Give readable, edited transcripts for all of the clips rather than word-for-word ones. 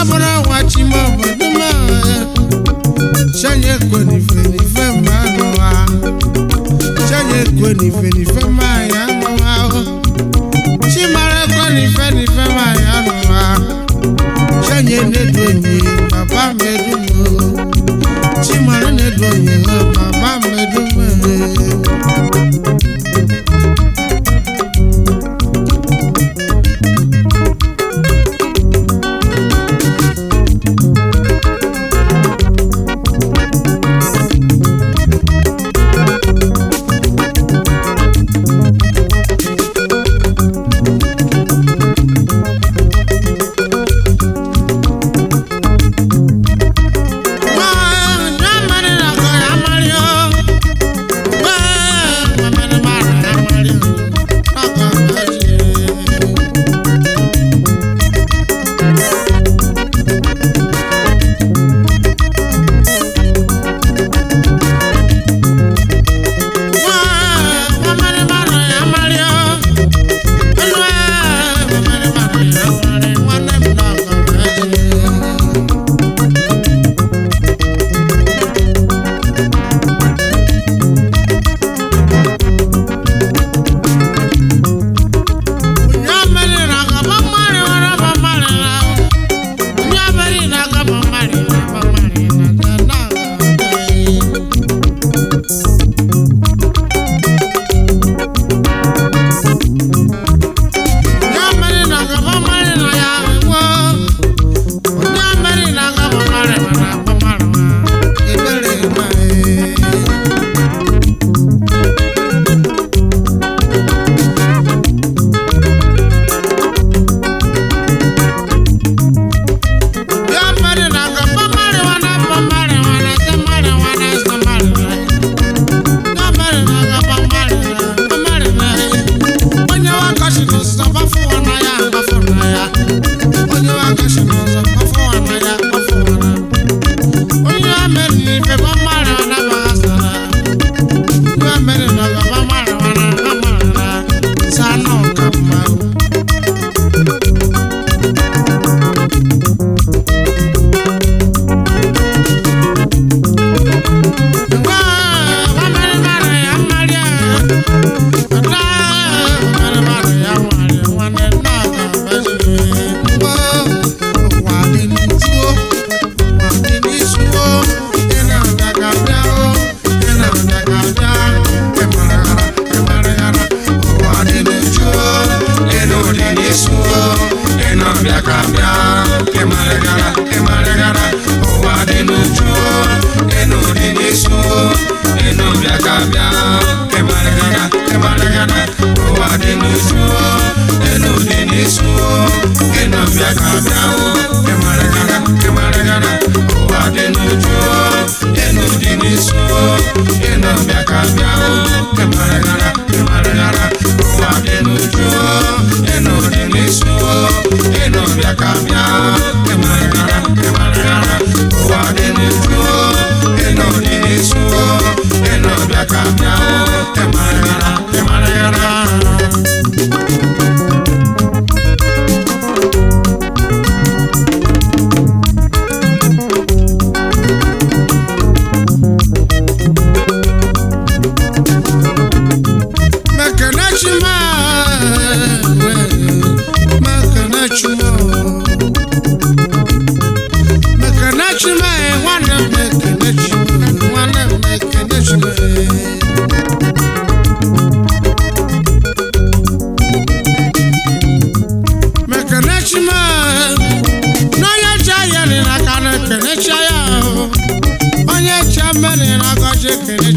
Abra Wachima Baduma Shanye Kweni Feni Fema Noa Shanye Kweni Feni Fema Yanoa Shimara Kweni Feni Fema Yanoa Shanye Nedwenye Papa Medumo Shimara Nedwenye Papa Medumo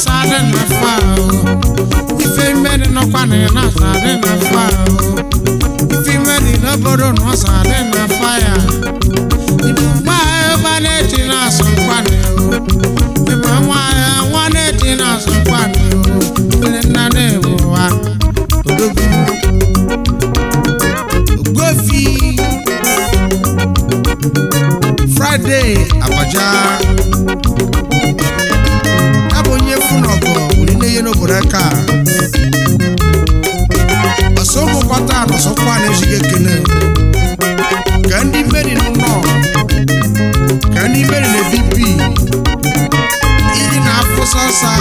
sudden a foul. If they made no one in a sudden a foul. If they made it up, but no sudden a fire. If you buy a banet in us, some panel. If I want it in us, some panel. Let Nane go. Friday, Abaja. Car. A sober pattern of one as you can know. Candy very no more. Candy very a VP. Eating up for Sansa.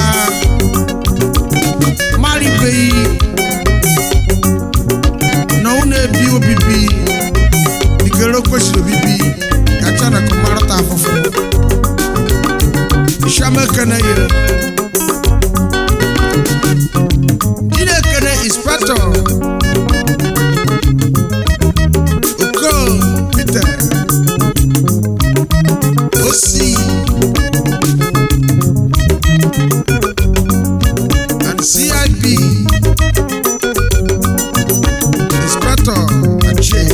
Mali Bay. No nephew BP. The girl question BP. Katana Kumarata for Shama Canada. Inspector Oko Peter Osi and CIP Inspector Ache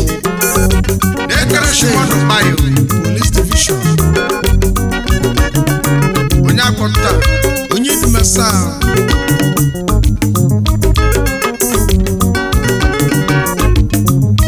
Dekarashimono Mayo Police Division Onyakonta Onyidumesa I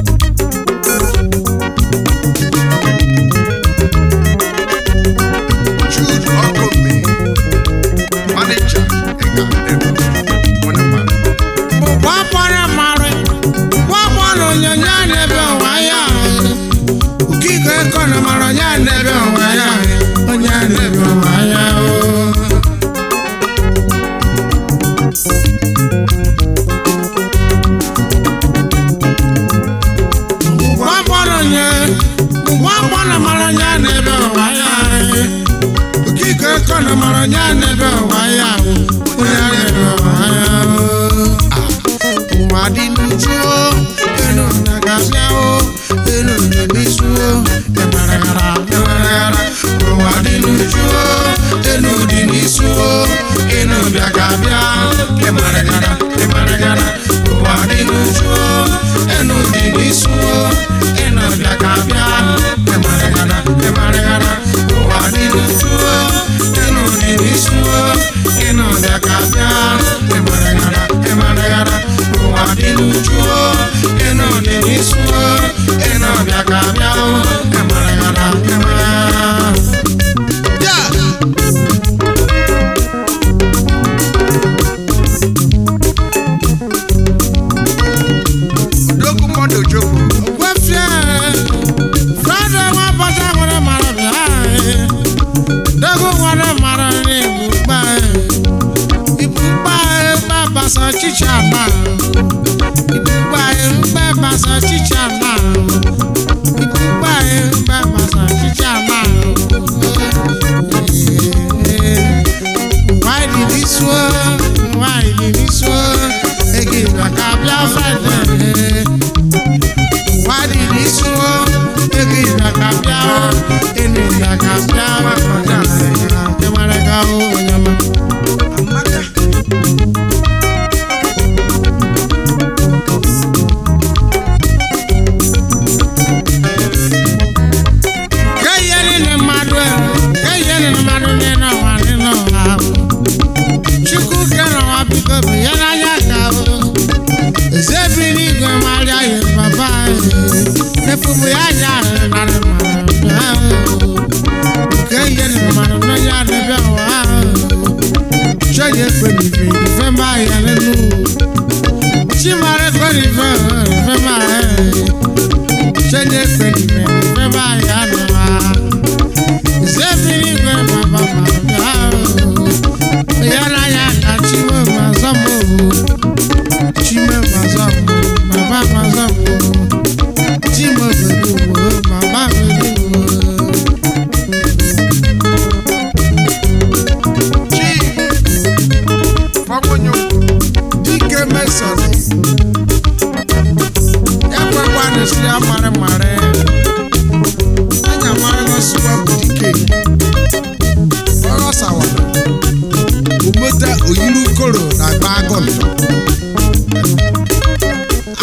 Oyirukoro na Bagon.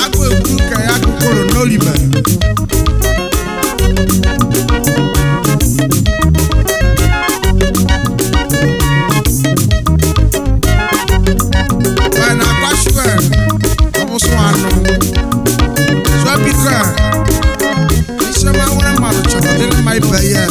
Agwe Buka Yakukoro Noliba. When I wash well, almost one. So I become. This is my one mother, chocolate my player.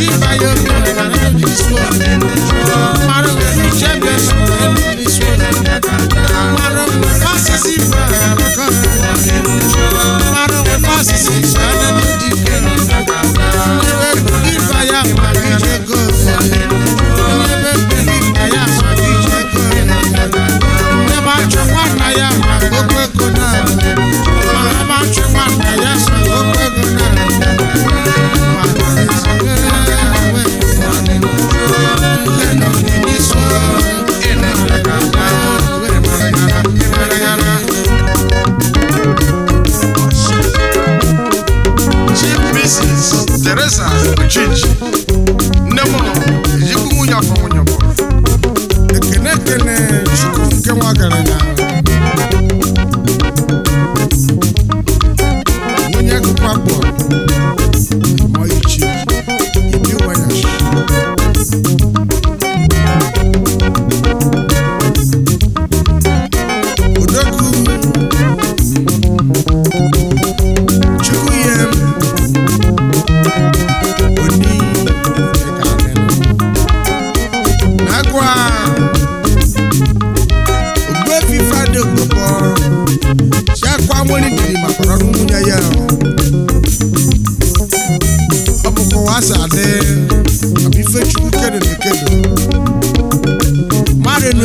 She by your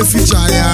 Feature ya.